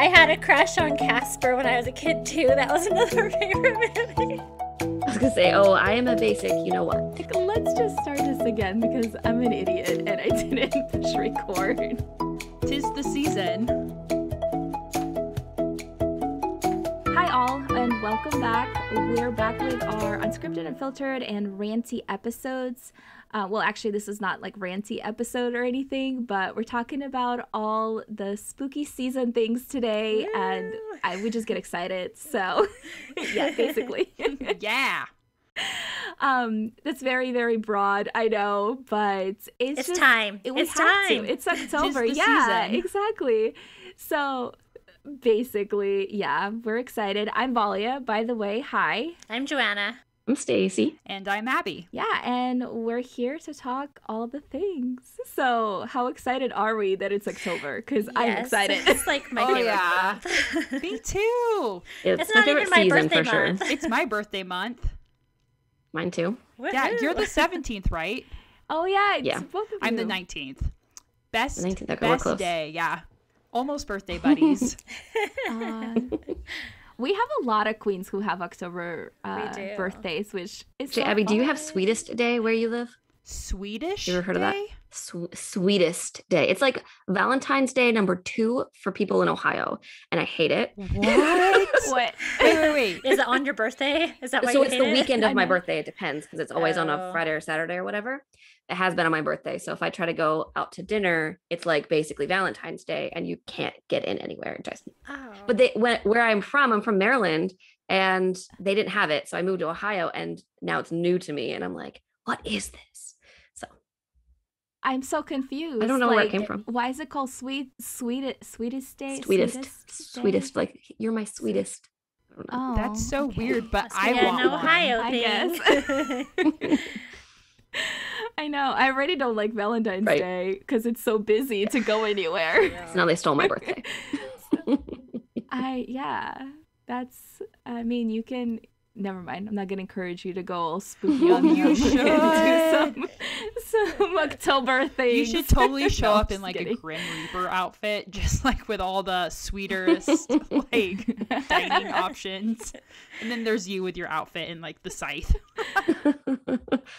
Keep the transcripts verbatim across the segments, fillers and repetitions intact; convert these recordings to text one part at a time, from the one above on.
I had a crush on Casper when I was a kid too. That was another favorite movie. I was gonna say, oh, I am a basic, you know what. Let's just start this again because I'm an idiot and I didn't push record. Tis the season. Hi all and welcome back. We're back with our unscripted and filtered and ranty episodes. Uh, well, actually, this is not like ranty episode or anything, but we're talking about all the spooky season things today, Woo! and I, we just get excited. So, yeah, basically, yeah. Um, that's very, very broad. I know, but it's it's just, time. It, it's time. To. It's October. It's yeah, season. Exactly. So, basically, yeah, we're excited. I'm Valia, by the way. Hi. I'm Joanna. I'm Stacey. And I'm Abby. Yeah, and we're here to talk all the things. So how excited are we that it's October? Because yes, I'm excited. It's like my oh, favorite yeah. month. Me too. It's, it's not even my birthday month. Sure. It's my birthday month. Mine too. Woo-hoo. Yeah, you're the seventeenth, right? Oh, yeah. It's yeah. Both of you. I'm the nineteenth. Best, the nineteenth, okay, best day. Yeah. Almost birthday buddies. uh, We have a lot of queens who have October uh, birthdays, which is so Abby, fun. Do you have Sweetest Day where you live? Swedish You ever heard day? Of that? Sw- Sweetest Day. It's like Valentine's Day number two for people in Ohio, and I hate it. What? What? Wait, wait, wait. Is it on your birthday? Is that why so you it's hate the it? Weekend of my birthday. It depends because it's always oh. on a Friday or Saturday or whatever. It has been on my birthday. So if I try to go out to dinner, it's like basically Valentine's Day and you can't get in anywhere. Just, oh. But they, when, where I'm from, I'm from Maryland and they didn't have it. So I moved to Ohio and now it's new to me. And I'm like, what is this? So I'm so confused. I don't know like, where it came from. Why is it called sweet, sweet, sweetest day? Sweetest, sweetest, day? Sweetest like you're my sweetest. I don't know. Oh, that's so okay. weird, but I want an Ohio one, thing. I guess. I know. I already don't like Valentine's right. Day because it's so busy to go anywhere. Yeah. So now they stole my birthday. so, I yeah. That's. I mean, you can. Never mind. I'm not gonna encourage you to go all spooky on you. Should do some, some October things. You should totally show no, up in like kidding. A Grim Reaper outfit, just like with all the sweetest like dining options. And then there's you with your outfit and like the scythe.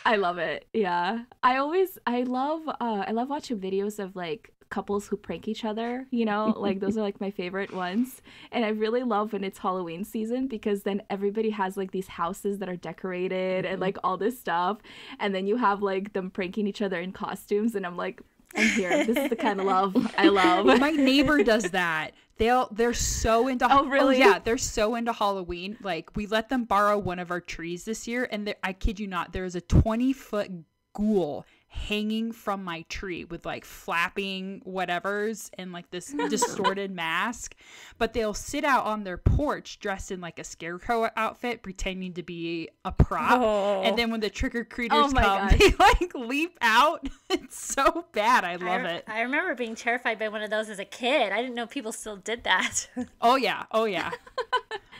I love it. Yeah, I always I love uh, I love watching videos of like. Couples who prank each other, you know, like those are like my favorite ones. And I really love when it's Halloween season because then everybody has like these houses that are decorated mm-hmm. and like all this stuff. And then you have like them pranking each other in costumes. And I'm like, I'm here. This is the kind of love I love. My neighbor does that. They'll they're so into oh really oh, yeah they're so into Halloween. Like we let them borrow one of our trees this year, and I kid you not, there is a twenty foot ghoul hanging from my tree with like flapping whatevers and like this distorted mask. But they'll sit out on their porch dressed in like a scarecrow outfit pretending to be a prop oh. and then when the trick-or-treaters oh come gosh. They like leap out. It's so bad. I love I, it I remember being terrified by one of those as a kid. I didn't know people still did that. oh yeah oh yeah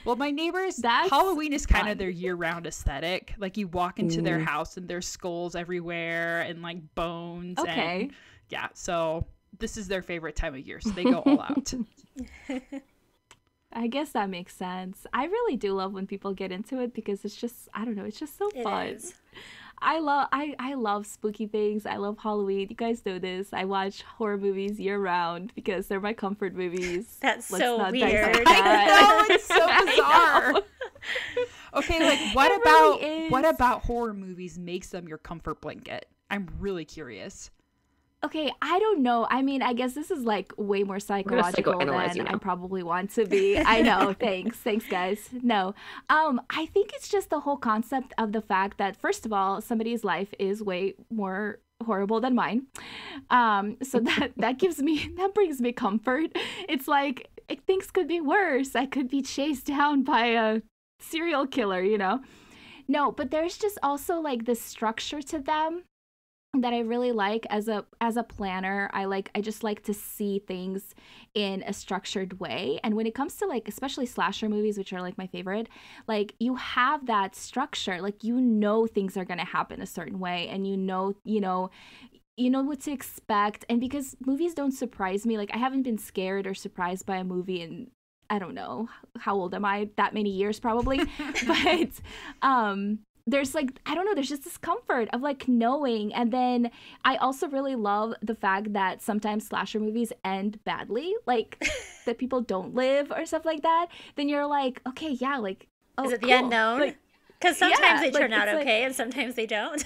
Well, my neighbors, That's Halloween is kind fun. Of their year-round aesthetic. Like you walk into mm. their house and there's skulls everywhere and like bones. Okay. And, yeah. So this is their favorite time of year. So they go all out. I guess that makes sense. I really do love when people get into it because it's just, I don't know, it's just so it fun. Is. I love I, I love spooky things. I love Halloween. You guys know this. I watch horror movies year round because they're my comfort movies. That's Let's so not weird. That. I know, it's so bizarre. Okay, like what it about really what about horror movies makes them your comfort blanket? I'm really curious. Okay, I don't know. I mean, I guess this is like way more psychological than you know. I probably want to be. I know. Thanks. Thanks, guys. No. Um, I think it's just the whole concept of the fact that, first of all, somebody's life is way more horrible than mine. Um, so that, that gives me, that brings me comfort. It's like it, things could be worse. I could be chased down by a serial killer, you know? No, but there's just also like this structure to them that I really like as a as a planner. I like I just like to see things in a structured way. And when it comes to like especially slasher movies, which are like my favorite, like you have that structure, like you know things are going to happen a certain way, and you know you know you know what to expect. And because movies don't surprise me, like I haven't been scared or surprised by a movie in, I don't know, how old am I? That many years probably. But um, there's like, I don't know, there's just this comfort of like knowing. And then I also really love the fact that sometimes slasher movies end badly, like that people don't live or stuff like that. Then you're like, okay, yeah, like, oh, is it cool. The unknown? Like, because sometimes yeah, they turn like, out okay, like, and sometimes they don't.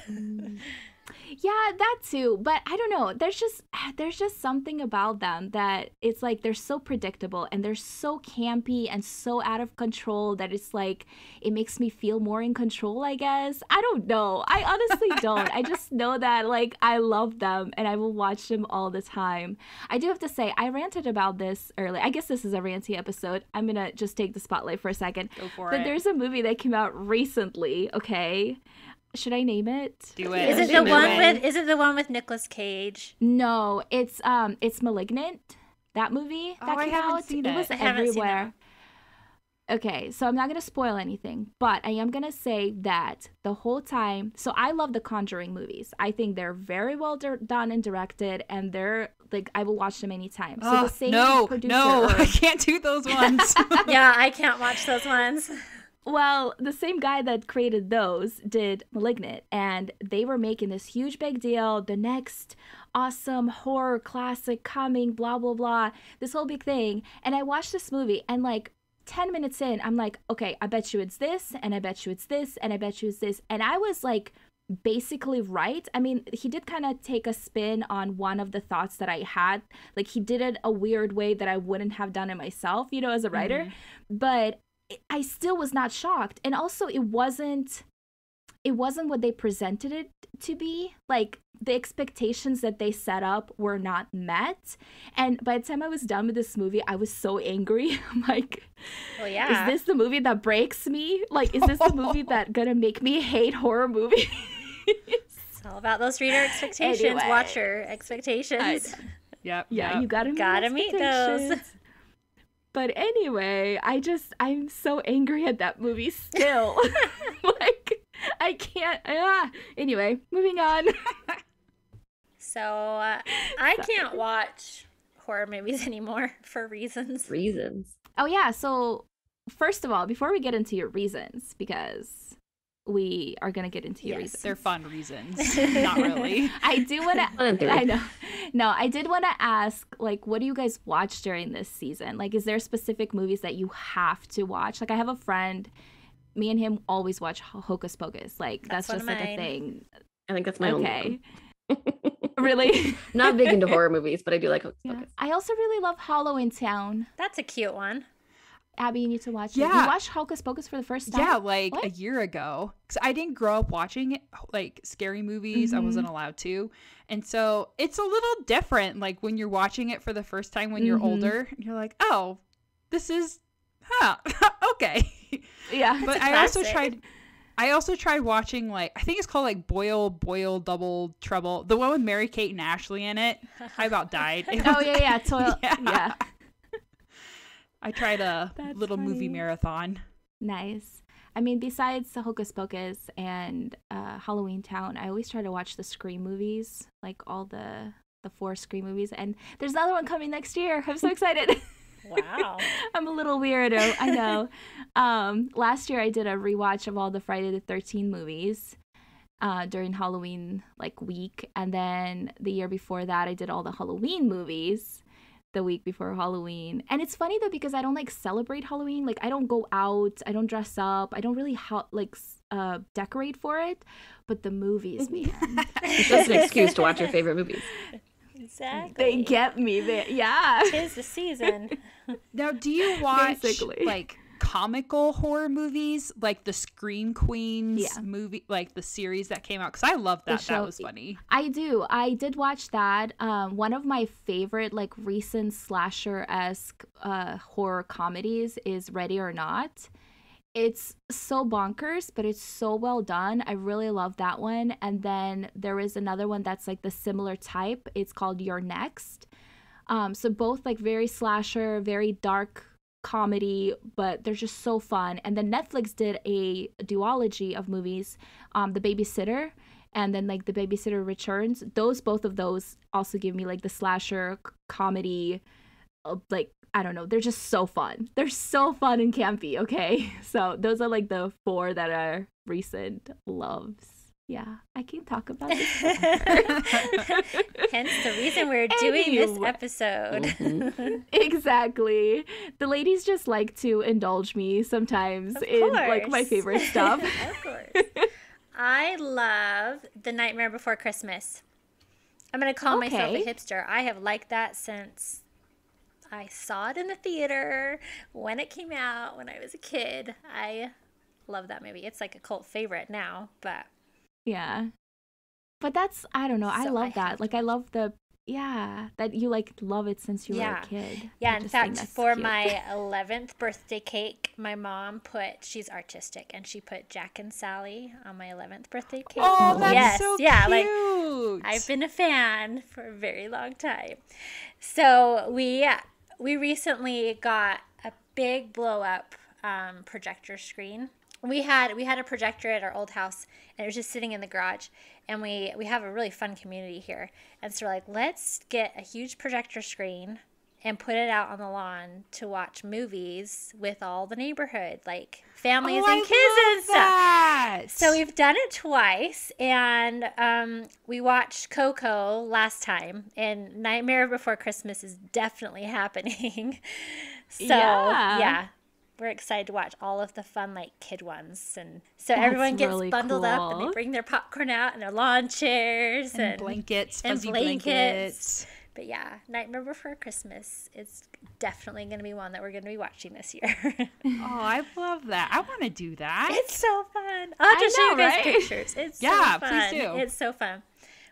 Yeah, that too. But I don't know. There's just there's just something about them that it's like they're so predictable and they're so campy and so out of control that it's like it makes me feel more in control, I guess. I don't know. I honestly don't. I just know that like I love them and I will watch them all the time. I do have to say, I ranted about this earlier. I guess this is a ranty episode. I'm going to just take the spotlight for a second. Go for but it. But there's a movie that came out recently, okay? Should I name it? Do it. Is it the one with is it the one with Nicolas Cage? No, it's um it's Malignant. That movie that came out. It was everywhere. Okay, so I'm not gonna spoil anything, but I am gonna say that the whole time, so I love the Conjuring movies. I think they're very well di- done and directed, and they're like I will watch them anytime. So oh, the same no, producer. No, I can't do those ones. Yeah, I can't watch those ones. Well, the same guy that created those did Malignant, and they were making this huge big deal, the next awesome horror classic coming, blah, blah, blah, this whole big thing. And I watched this movie, and like ten minutes in, I'm like, okay, I bet you it's this, and I bet you it's this, and I bet you it's this. And I was like basically right. I mean, he did kind of take a spin on one of the thoughts that I had. Like he did it a weird way that I wouldn't have done it myself, you know, as a writer. Mm-hmm. But I still was not shocked. And also it wasn't it wasn't what they presented it to be. Like the expectations that they set up were not met. And by the time I was done with this movie, I was so angry. I'm like, well, yeah. Is this the movie that breaks me? Like, is this the movie that's gonna make me hate horror movies? It's all about those reader expectations, anyway. Watcher expectations. Yep, yeah, yep. You gotta meet gotta meet those. But anyway, I just, I'm so angry at that movie still. Like, I can't, ah. Anyway, moving on. So, uh, I Sorry. can't watch horror movies anymore for reasons. Reasons. Oh, yeah. So, first of all, before we get into your reasons, because we are going to get into your yes. reasons. They're fun reasons. Not really. I do want to, I know. No, I did want to ask, like, what do you guys watch during this season? Like, is there specific movies that you have to watch? Like, I have a friend, me and him always watch Hocus Pocus. Like, that's, that's just like a thing. I think that's my okay. only one. Really? Not big into horror movies, but I do like Hocus yeah. Pocus. I also really love Halloween Town. That's a cute one. Abby, you need to watch it. Yeah. You watched Hocus Pocus for the first time? Yeah, like what? a year ago. Because I didn't grow up watching like scary movies. Mm-hmm. I wasn't allowed to. And so it's a little different. Like when you're watching it for the first time when mm-hmm. you're older, you're like, oh, this is, huh, okay. Yeah. But I also tried, I also tried watching like, I think it's called like Boil, Boil, Double Trouble. The one with Mary-Kate and Ashley in it. I about died. It oh, was, yeah, yeah. Toil- yeah. yeah. I tried a That's little funny. movie marathon. Nice. I mean, besides the Hocus Pocus and uh, Halloween Town, I always try to watch the Scream movies, like all the the four Scream movies. And there's another one coming next year. I'm so excited. Wow. I'm a little weirdo. I know. um, last year, I did a rewatch of all the Friday the thirteenth movies uh, during Halloween like week. And then the year before that, I did all the Halloween movies the week before Halloween. And it's funny though, because I don't like celebrate Halloween. Like I don't go out, I don't dress up, I don't really ha- like uh decorate for it, but the movies, man. It's just an excuse to watch your favorite movies. Exactly. They get me there. Yeah. It's the season. Now, do you watch Basically. like comical horror movies, like the Screen Queens yeah. movie, like the series that came out? Because I love that. That was funny. I do. I did watch that. Um, one of my favorite, like, recent slasher-esque uh, horror comedies is Ready or Not. It's so bonkers, but it's so well done. I really love that one. And then there is another one that's, like, the similar type. It's called Your Next. Um, so both, like, very slasher, very dark comedy, but they're just so fun. And then Netflix did a duology of movies, um The Babysitter and then like The Babysitter Returns, those both of those also give me like the slasher c- comedy, uh, like, I don't know, they're just so fun. They're so fun and campy, okay? So those are like the four that are recent loves. Yeah, I can talk about this. Hence the reason we're doing anyway. this episode. Mm-hmm. Exactly. The ladies just like to indulge me sometimes in like my favorite stuff. Of course. I love The Nightmare Before Christmas. I'm going to call okay. myself a hipster. I have liked that since I saw it in the theater when it came out when I was a kid. I love that movie. It's like a cult favorite now, but yeah, but that's, I don't know, so I love I that like I love the yeah that you like love it since you yeah. were a kid. Yeah, I in fact for cute. my eleventh birthday cake, my mom put, she's artistic, and she put Jack and Sally on my eleventh birthday cake. Oh, that's yes. so yeah, cute. Like, I've been a fan for a very long time. So we we recently got a big blow up um, projector screen. We had we had a projector at our old house, and it was just sitting in the garage, and we, we have a really fun community here. And so we're like, let's get a huge projector screen and put it out on the lawn to watch movies with all the neighborhood, like families oh, and I kids and stuff. That. So we've done it twice, and um, we watched Coco last time, and Nightmare Before Christmas is definitely happening. So, yeah. yeah. We're excited to watch all of the fun, like, kid ones. And so That's everyone gets really bundled cool. up, and they bring their popcorn out and their lawn chairs. And, and blankets, fuzzy and blankets. blankets. But, yeah, Nightmare Before Christmas is definitely going to be one that we're going to be watching this year. Oh, I love that. I want to do that. It's so fun. I'll have to I show know, you guys right? pictures. It's yeah, so fun. Yeah, please do. It's so fun.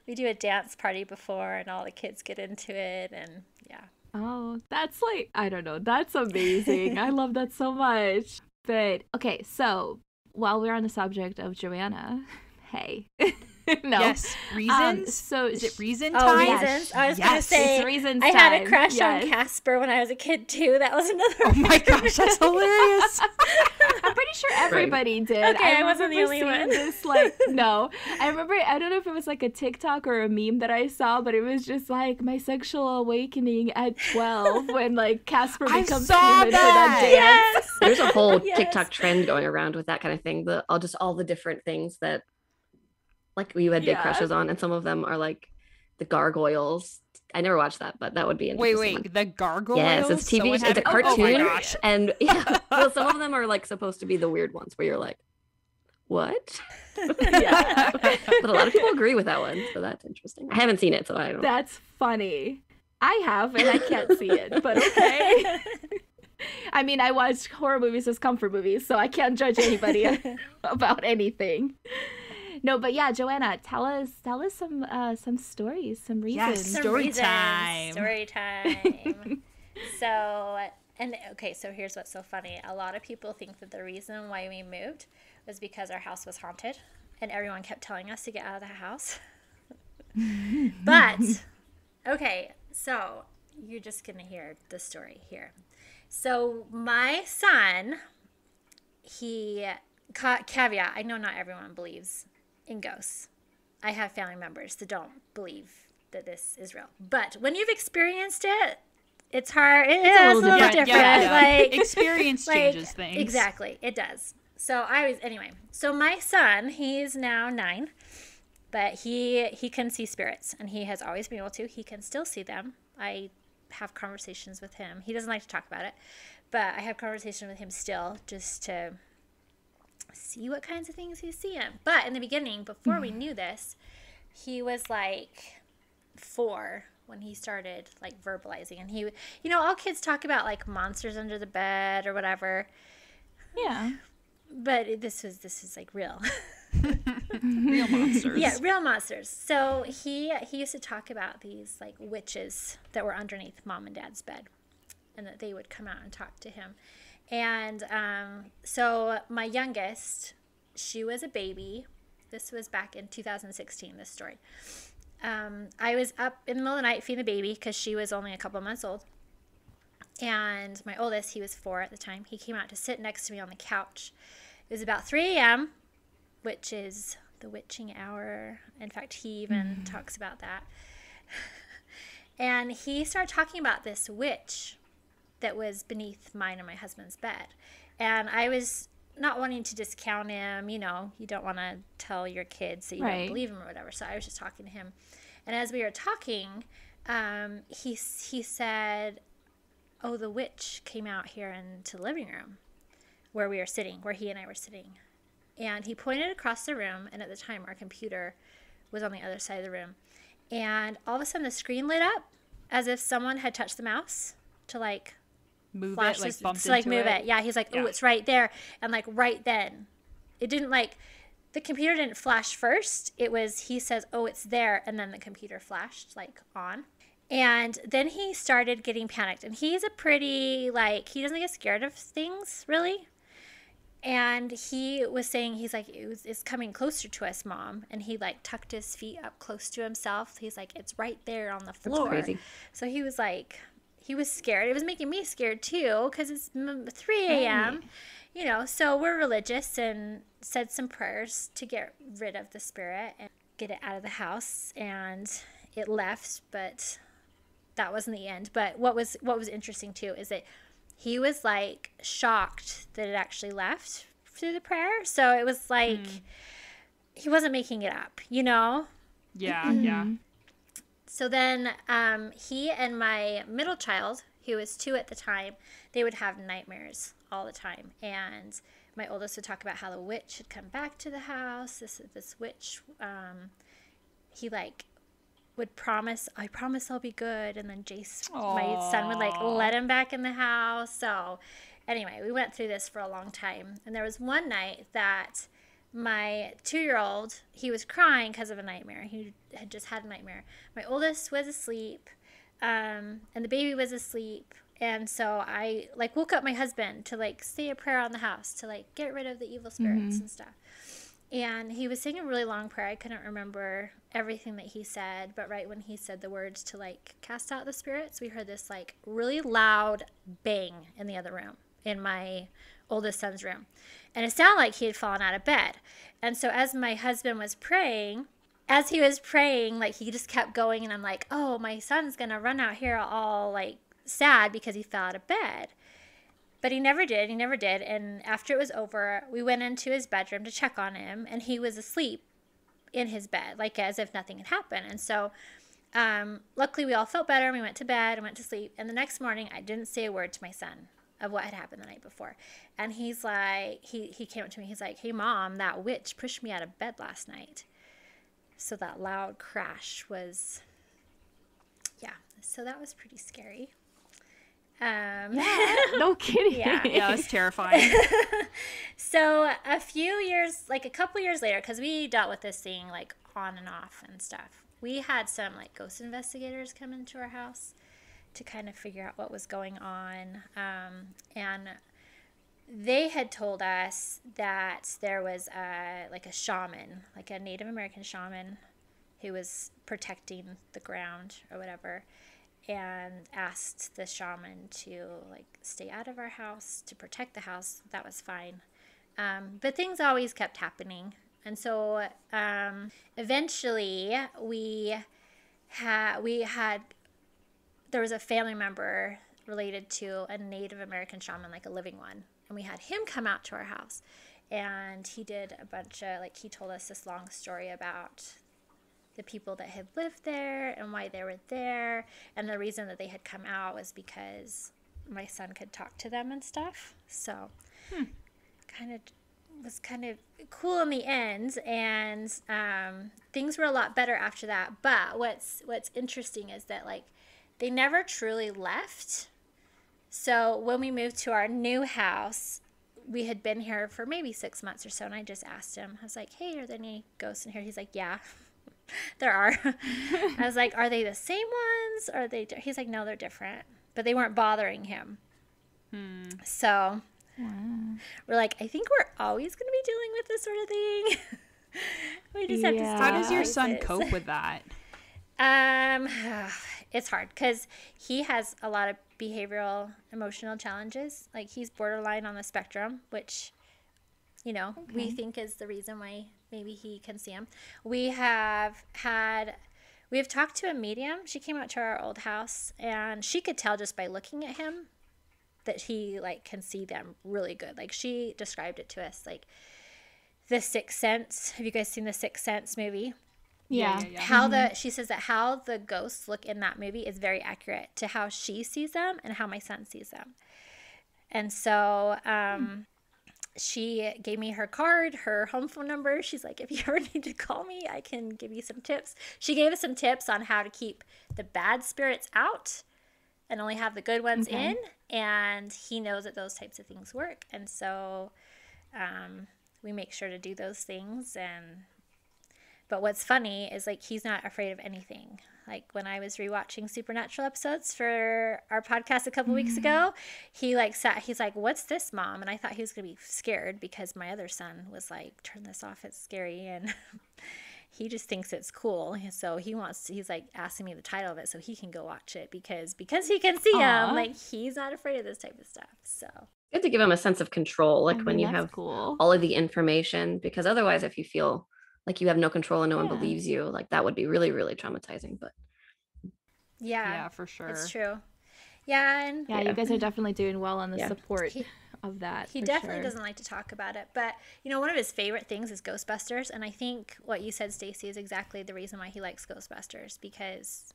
We do a dance party before, and all the kids get into it, and, yeah. Oh, that's like, I don't know. That's amazing. I love that so much. But okay, so while we're on the subject of Joanna, hey. no. Yes. Reasons? Um, so is it reason time? Oh, reasons. I was yes. going to say, it's reasons I time. had a crush yes. on Casper when I was a kid too. That was another Oh my gosh, that's hilarious. I'm pretty sure everybody right. did. Okay, I, I wasn't the only one. This, like, no. I remember, I don't know if it was like a TikTok or a meme that I saw, but it was just like my sexual awakening at twelve when like Casper becomes human that. for that dance. Yes. There's a whole yes. TikTok trend going around with that kind of thing. The, all Just all the different things that like you had big yeah. crushes on, and some of them are like the Gargoyles. I never watched that, but that would be interesting. Wait, wait, the Gargoyles? Yes, it's T V, it's a cartoon, oh, oh and yeah, well, some of them are like supposed to be the weird ones where you're like, what? yeah. But a lot of people agree with that one, so that's interesting. I haven't seen it, so I don't know. That's funny. I have, and I can't see it, but okay. I mean, I watch horror movies as comfort movies, so I can't judge anybody about anything. No, but yeah, Joanna, tell us tell us some uh, some stories, some reasons. Yes, some story reasons. time. Story time. So, and okay, so here's what's so funny. A lot of people think that the reason why we moved was because our house was haunted, and everyone kept telling us to get out of the house. But, okay, so you're just going to hear the story here. So my son, he, ca- caveat, I know not everyone believes in ghosts. I have family members that don't believe that this is real. But when you've experienced it, it's hard. It it's is a little, little different. Yeah, yeah. Like, experience changes like, things. Exactly. It does. So I was, anyway. So my son, he's now nine, but he he can see spirits, and he has always been able to. He can still see them. I have conversations with him. He doesn't like to talk about it, but I have conversations with him still just to see what kinds of things he's seeing. But in the beginning, before we knew this, he was like four when he started like verbalizing, and he, you know, all kids talk about like monsters under the bed or whatever. Yeah. But this was this is like real. Real monsters. Yeah, real monsters. So he he used to talk about these like witches that were underneath mom and dad's bed, and that they would come out and talk to him. And um, so my youngest, she was a baby. This was back in two thousand sixteen, this story. Um, I was up in the middle of the night feeding the baby because she was only a couple months old. And my oldest, he was four at the time. He came out to sit next to me on the couch. It was about three a.m., which is the witching hour. In fact, he even mm. talks about that. And he started talking about this witch that was beneath mine and my husband's bed. And I was not wanting to discount him. You know, you don't want to tell your kids that you right. don't believe him or whatever. So I was just talking to him. And as we were talking, um, he, he said, oh, the witch came out here into the living room where we were sitting, where he and I were sitting. And he pointed across the room. And at the time, our computer was on the other side of the room. And all of a sudden, the screen lit up as if someone had touched the mouse to, like, move it, like bump into it. Like, move it. Yeah, he's like, oh, it's right there. And, like, right then. It didn't, like, the computer didn't flash first. It was, he says, oh, it's there. And then the computer flashed, like, on. And then he started getting panicked. And he's a pretty, like, he doesn't get scared of things, really. And he was saying, he's like, it was, it's coming closer to us, Mom. And he, like, tucked his feet up close to himself. He's like, it's right there on the floor. That's crazy. So he was like, he was scared. It was making me scared, too, because it's three a.m., right. you know. So we're religious and said some prayers to get rid of the spirit and get it out of the house. And it left, but that wasn't the end. But what was what was interesting, too, is that he was, like, shocked that it actually left through the prayer. So it was, like, mm. he wasn't making it up, you know? Yeah, mm-hmm. yeah. So then um, he and my middle child, who was two at the time, they would have nightmares all the time. And my oldest would talk about how the witch had come back to the house. This this witch, um, he, like, would promise, I promise I'll be good. And then Jace, Aww. my son, would, like, let him back in the house. So anyway, we went through this for a long time. And there was one night that my two-year-old, he was crying because of a nightmare. He had just had a nightmare. My oldest was asleep, um, and the baby was asleep. And so I, like, woke up my husband to, like, say a prayer on the house to, like, get rid of the evil spirits mm-hmm. and stuff. And he was saying a really long prayer. I couldn't remember everything that he said. But right when he said the words to, like, cast out the spirits, we heard this, like, really loud bang in the other room, in my oldest son's room. And it sounded like he had fallen out of bed. And so as my husband was praying, as he was praying, like, he just kept going. And I'm like, oh, my son's going to run out here all, like, sad because he fell out of bed. But he never did. He never did. And after it was over, we went into his bedroom to check on him. And he was asleep in his bed, like, as if nothing had happened. And so um, luckily we all felt better. And we went to bed and went to sleep. And the next morning, I didn't say a word to my son of what had happened the night before. And he's like, he, he came up to me. He's like, hey, Mom, that witch pushed me out of bed last night. So that loud crash was, yeah. So that was pretty scary. Um, yeah, no kidding. Yeah, yeah, it was terrifying. So a few years, like a couple years later, because we dealt with this thing, like, on and off and stuff. We had some, like, ghost investigators come into our house to kind of figure out what was going on. Um, and they had told us that there was a, like a shaman, like a Native American shaman who was protecting the ground or whatever. And asked the shaman to, like, stay out of our house, to protect the house. That was fine. Um, but things always kept happening. And so um, eventually we had, we had, there was a family member related to a Native American shaman, like a living one. And we had him come out to our house. And he did a bunch of, like, he told us this long story about the people that had lived there and why they were there. And the reason that they had come out was because my son could talk to them and stuff. So hmm. kind of was kind of cool in the end. And um, things were a lot better after that. But what's what's interesting is that, like, they never truly left. So when we moved to our new house, we had been here for maybe six months or so. And I just asked him, I was like, hey, are there any ghosts in here? He's like, yeah. There are. I was like, are they the same ones? Are they? Di-? He's like, no, they're different. But they weren't bothering him. Hmm. So wow. we're like, I think we're always going to be dealing with this sort of thing. We just yeah. have to stop. How does your son cope with that? Um, it's hard because he has a lot of behavioral, emotional challenges. Like, he's borderline on the spectrum, which, you know, okay. we think is the reason why maybe he can see him. We have had, we've talked to a medium. She came out to our old house, and she could tell just by looking at him that he, like, can see them really good. Like, she described it to us, like, The Sixth Sense. Have you guys seen The Sixth Sense movie? Yeah. yeah, yeah, yeah. How mm-hmm. the she says that how the ghosts look in that movie is very accurate to how she sees them and how my son sees them. And so um, mm. she gave me her card, her home phone number. She's like, if you ever need to call me, I can give you some tips. She gave us some tips on how to keep the bad spirits out and only have the good ones okay. in. And he knows that those types of things work. And so um, we make sure to do those things. And but what's funny is, like, he's not afraid of anything. Like, when I was rewatching Supernatural episodes for our podcast a couple weeks ago, he like sat, he's like, what's this, Mom? And I thought he was going to be scared because my other son was like, turn this off, it's scary. And he just thinks it's cool. So he wants to, he's like asking me the title of it so he can go watch it because, because he can see Aww. him, like, he's not afraid of this type of stuff. So good to give him a sense of control. Like, I mean, when you have cool. all of the information, because otherwise if you feel like you have no control and no yeah. one believes you, like, that would be really, really traumatizing. But yeah, yeah, for sure. It's true. Yeah. And yeah, yeah. you guys are definitely doing well on the yeah. support he, of that. He definitely sure. doesn't like to talk about it, but you know, one of his favorite things is Ghostbusters. And I think what you said, Stacey, is exactly the reason why he likes Ghostbusters, because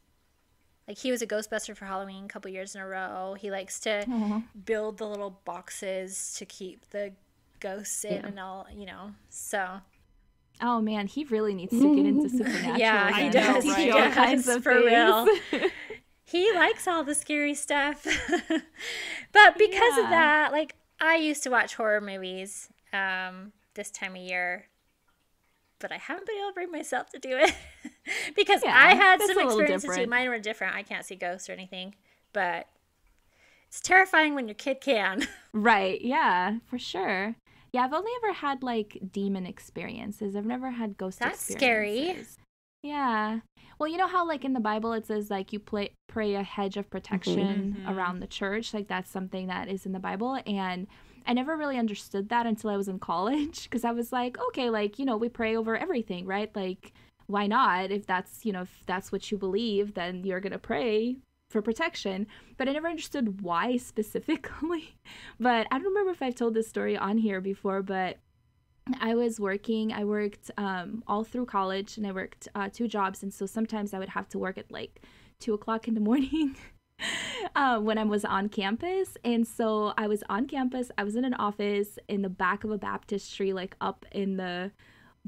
like he was a Ghostbuster for Halloween a couple years in a row. He likes to mm-hmm. build the little boxes to keep the ghosts in yeah. and all, you know, so. Oh man, he really needs to get into Supernatural. Yeah, he does. He right? does, kinds of for things. Real. He likes all the scary stuff. But because yeah. of that, like, I used to watch horror movies um, this time of year, but I haven't been able to bring myself to do it because yeah, I had some experiences too. Mine were different. I can't see ghosts or anything, but it's terrifying when your kid can. Right. Yeah, for sure. Yeah, I've only ever had, like, demon experiences. I've never had ghost That's experiences. That's scary. Yeah. Well, you know how, like, in the Bible it says, like, you play, pray a hedge of protection mm-hmm. around the church? Like, that's something that is in the Bible. And I never really understood that until I was in college because I was like, okay, like, you know, we pray over everything, right? Like, why not? If that's, you know, if that's what you believe, then you're going to pray for protection, but I never understood why specifically. But I don't remember if I've told this story on here before, but I was working, I worked um, all through college, and I worked uh, two jobs, and so sometimes I would have to work at like two o'clock in the morning uh, when I was on campus. And so I was on campus, I was in an office in the back of a baptistry, like up in the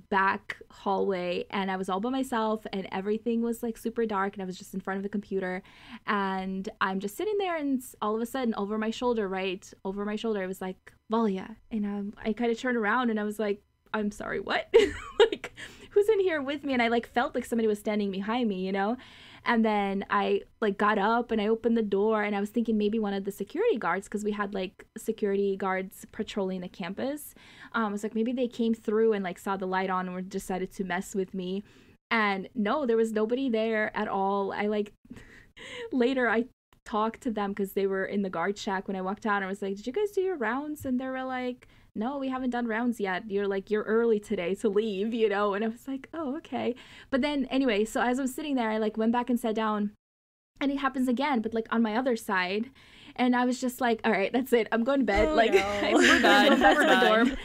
back hallway, and I was all by myself, and everything was like super dark, and I was just in front of the computer, and I'm just sitting there, and all of a sudden over my shoulder, right over my shoulder, it was like, Valia, and um, I kind of turned around, and I was like, I'm sorry, what? Like, who's in here with me? And I like felt like somebody was standing behind me, you know. And then I like got up and I opened the door, and I was thinking maybe one of the security guards, because we had like security guards patrolling the campus. Um, I was like, maybe they came through and like saw the light on and decided to mess with me. And no, there was nobody there at all. I like later I talked to them because they were in the guard shack when I walked out. And I was like, did you guys do your rounds? And they were like, no, we haven't done rounds yet. You're like, you're early today to leave, you know? And I was like, oh, okay. But then anyway, so as I'm sitting there, I like went back and sat down, and it happens again, but like on my other side. And I was just like, all right, that's it. I'm going to bed. Oh, like, no. I'm we're done. We're done.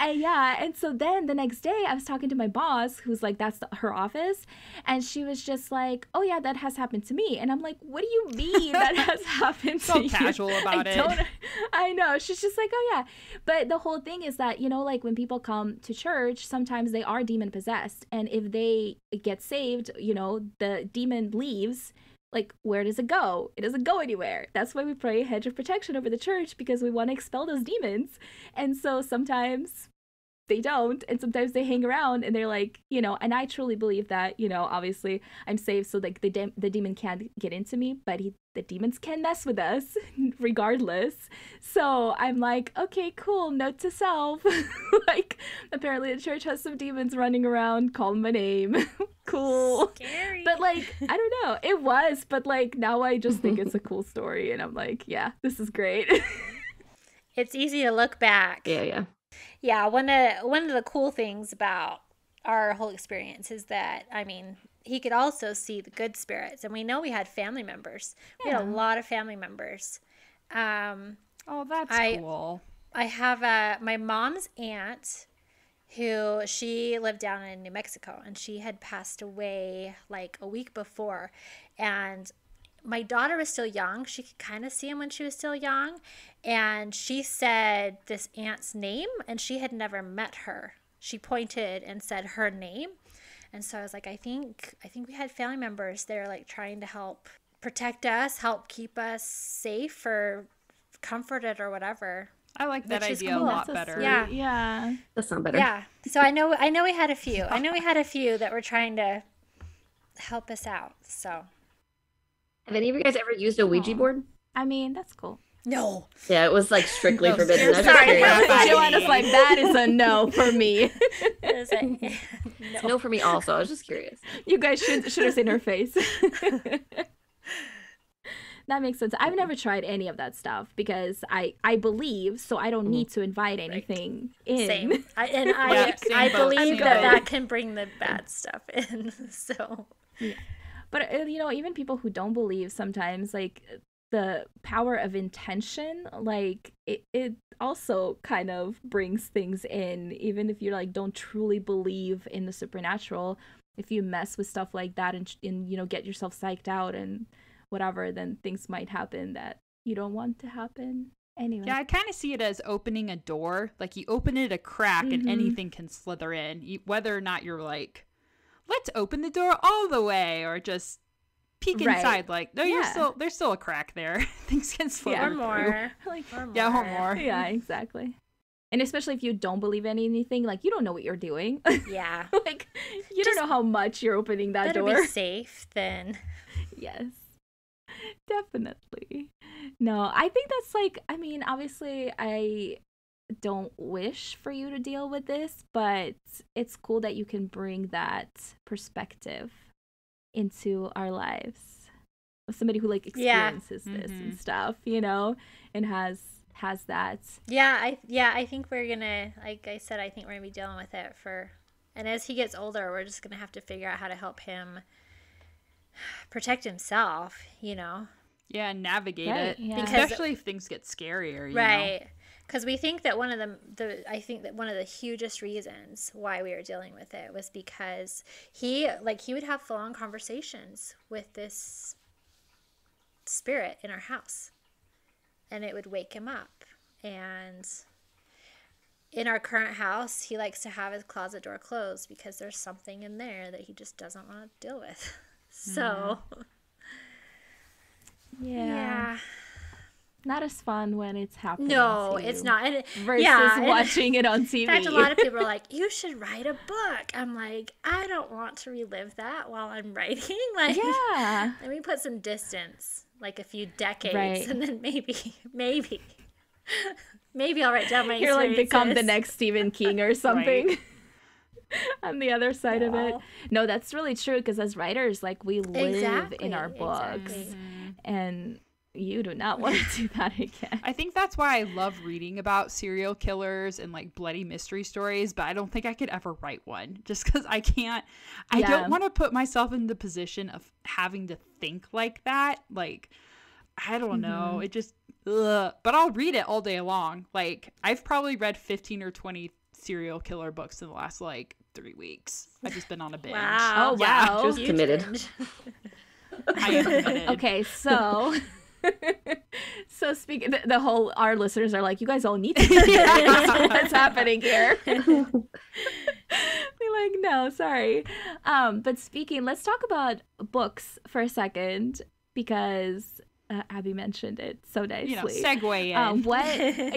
And yeah. And so then the next day I was talking to my boss, who's like, that's the, her office. And she was just like, oh yeah, that has happened to me. And I'm like, what do you mean that has happened so to you? So casual about I it. I know. She's just like, oh yeah. But the whole thing is that, you know, like when people come to church, sometimes they are demon possessed. And if they get saved, you know, the demon leaves. Like, where does it go? It doesn't go anywhere. That's why we pray a hedge of protection over the church, because we want to expel those demons. And so sometimes they don't, and sometimes they hang around, and they're like, you know, and I truly believe that, you know, obviously I'm saved, so like the de- the demon can't get into me, but he, the demons can mess with us regardless. So I'm like, okay, cool, note to self. Like, apparently the church has some demons running around, call my name. Cool. Scary. But like, I don't know, it was, but like now I just think it's a cool story, and I'm like, yeah, this is great. It's easy to look back. Yeah, yeah. Yeah, one of one of the cool things about our whole experience is that, I mean, he could also see the good spirits, and we know we had family members. Yeah. We had a lot of family members. Um, oh, that's I, cool. I have a, my mom's aunt, who she lived down in New Mexico, and she had passed away like a week before, and my daughter was still young. She could kind of see him when she was still young, and she said this aunt's name, and she had never met her. She pointed and said her name, and so I was like, I think I think we had family members there, like trying to help protect us, help keep us safe or comforted or whatever. I like that idea cool. a lot That's better. A yeah, yeah, that's not better. Yeah, so I know I know we had a few. I know we had a few that were trying to help us out. So. Have any of you guys ever used a Ouija board? I mean, that's cool. No. Yeah, it was like strictly no, forbidden. I'm sorry, Joanna's like, that is a no for me. It's like, no. It's no for me also. I was just curious. You guys should should have seen her face. That makes sense. I've never tried any of that stuff because I, I believe, so I don't need to invite anything right. in. Same. I, and I, yeah, same I believe same that boat. That can bring the bad stuff in. So. Yeah. But, you know, even people who don't believe sometimes, like, the power of intention, like, it, it also kind of brings things in. Even if you, like, don't truly believe in the supernatural, if you mess with stuff like that and, and you know, get yourself psyched out and whatever, then things might happen that you don't want to happen. Anyway. Yeah, I kind of see it as opening a door. Like, you open it a crack mm-hmm. and anything can slither in, whether or not you're, like, let's open the door all the way, or just peek right. inside. Like, no, yeah. you're still there's still a crack there. Things can slip yeah. or more. Like, or more. Yeah, or more. Yeah, exactly. And especially if you don't believe in anything, like, you don't know what you're doing. Yeah, like you just don't know how much you're opening that better door. Better be safe than. Yes, definitely. No, I think that's like. I mean, obviously, I. don't wish for you to deal with this, but it's cool that you can bring that perspective into our lives of somebody who like experiences yeah. this mm-hmm. and stuff, you know, and has has that. Yeah, I yeah, I think we're gonna, like I said, I think we're gonna be dealing with it for, and as he gets older, we're just gonna have to figure out how to help him protect himself, you know. Yeah, and navigate right, it, yeah. especially if things get scarier, you right. know? Because we think that one of the, the, I think that one of the hugest reasons why we were dealing with it was because he, like, he would have full-on conversations with this spirit in our house, and it would wake him up. And in our current house, he likes to have his closet door closed because there's something in there that he just doesn't want to deal with. So, yeah. yeah. Not as fun when it's happening. No, to you it's not. And, versus yeah, watching and, it on T V. In fact, a lot of people are like, you should write a book. I'm like, I don't want to relive that while I'm writing. Like, yeah. Let me put some distance, like a few decades, right. and then maybe, maybe, maybe I'll write down my You're experiences. You're like, become the next Stephen King or something. Right. On the other side yeah. of it. No, that's really true, because as writers, like, we live exactly, in our books. Exactly. And... you do not want to do that again. I think that's why I love reading about serial killers and like bloody mystery stories, but I don't think I could ever write one just because I can't. I yeah. don't want to put myself in the position of having to think like that. Like, I don't know. Mm-hmm. It just, ugh. But I'll read it all day long. Like, I've probably read fifteen or twenty serial killer books in the last like three weeks. I've just been on a binge. Wow. Oh, yeah, wow. Just committed. I am committed. Okay, so. So speaking, the, the whole our listeners are like, you guys all need to hear yeah. what's happening here. We're like, no, sorry. Um, but speaking, let's talk about books for a second because uh, Abby mentioned it so nicely. You know, segue in. Um, what?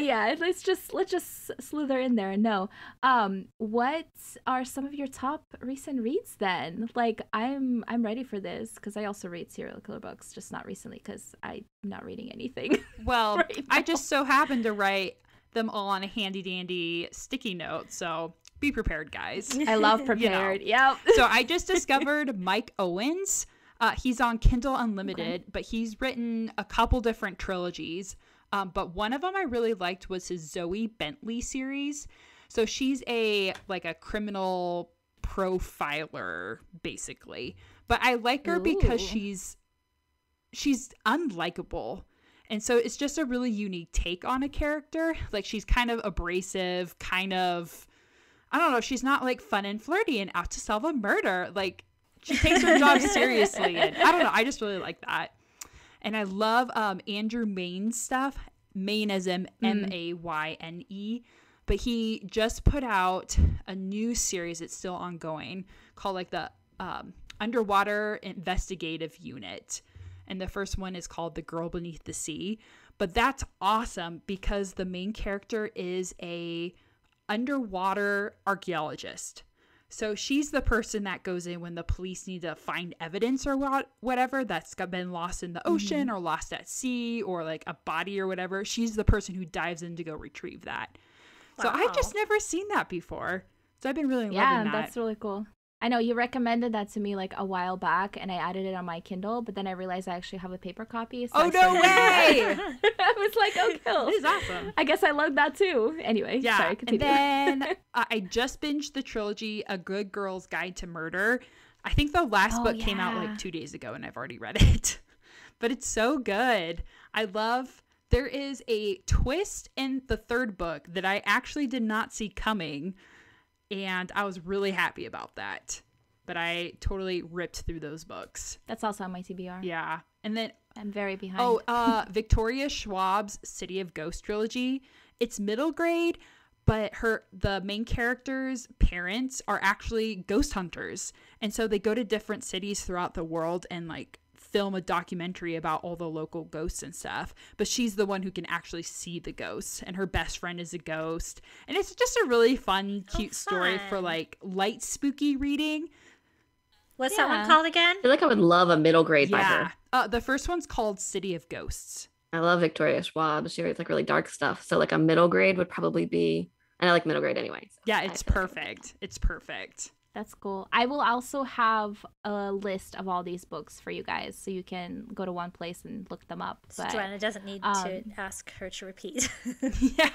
Yeah, let's just let's just slither in there. No. Um, what are some of your top recent reads then? Like, I'm I'm ready for this because I also read serial killer books, just not recently because I'm not reading anything. Well, right I just so happened to write them all on a handy dandy sticky note, so be prepared, guys. I love prepared. You know. Yep. So I just discovered Mike Owens. Uh, he's on Kindle Unlimited, okay. but he's written a couple different trilogies. Um, but one of them I really liked was his Zoe Bentley series. So she's a like a criminal profiler, basically. But I like her Ooh. because she's she's unlikable. And so it's just a really unique take on a character. Like, she's kind of abrasive, kind of, I don't know, she's not like fun and flirty and out to solve a murder. Like, she takes her job seriously. And I don't know, I just really like that. And I love um, Andrew Mayne's stuff. Mayne as in M A Y N E. But he just put out a new series that's still ongoing called like the um, Underwater Investigative Unit. And the first one is called The Girl Beneath the Sea. But that's awesome because the main character is a underwater archaeologist. So she's the person that goes in when the police need to find evidence or what, whatever that's been lost in the ocean mm-hmm. or lost at sea or like a body or whatever. She's the person who dives in to go retrieve that. Wow. So I've just never seen that before. So I've been really loving yeah, that. Yeah, that's really cool. I know you recommended that to me like a while back and I added it on my Kindle, but then I realized I actually have a paper copy. So oh, no way! I was like, oh, cool. This is awesome. I guess I loved that too. Anyway, yeah. sorry, continue. And then uh, I just binged the trilogy, A Good Girl's Guide to Murder. I think the last oh, book yeah. came out like two days ago and I've already read it. But it's so good. I love, there is a twist in the third book that I actually did not see coming. And I was really happy about that. But I totally ripped through those books. That's also on my T B R. Yeah. And then I'm very behind. Oh, uh, Victoria Schwab's City of Ghosts trilogy. It's middle grade, but her the main character's parents are actually ghost hunters. And so they go to different cities throughout the world and like film a documentary about all the local ghosts and stuff, but she's the one who can actually see the ghosts and her best friend is a ghost. And it's just a really fun, cute oh, fun. story for like light, spooky reading. What's yeah. that one called again? I feel like I would love a middle grade yeah. by her. Uh, the first one's called City of Ghosts. I love Victoria Schwab. She writes like really dark stuff. So like a middle grade would probably be, and I like middle grade anyway. So yeah, it's perfect. Like it's perfect. That's cool. I will also have a list of all these books for you guys, so you can go to one place and look them up. But, so Joanna doesn't need um, to ask her to repeat. yeah.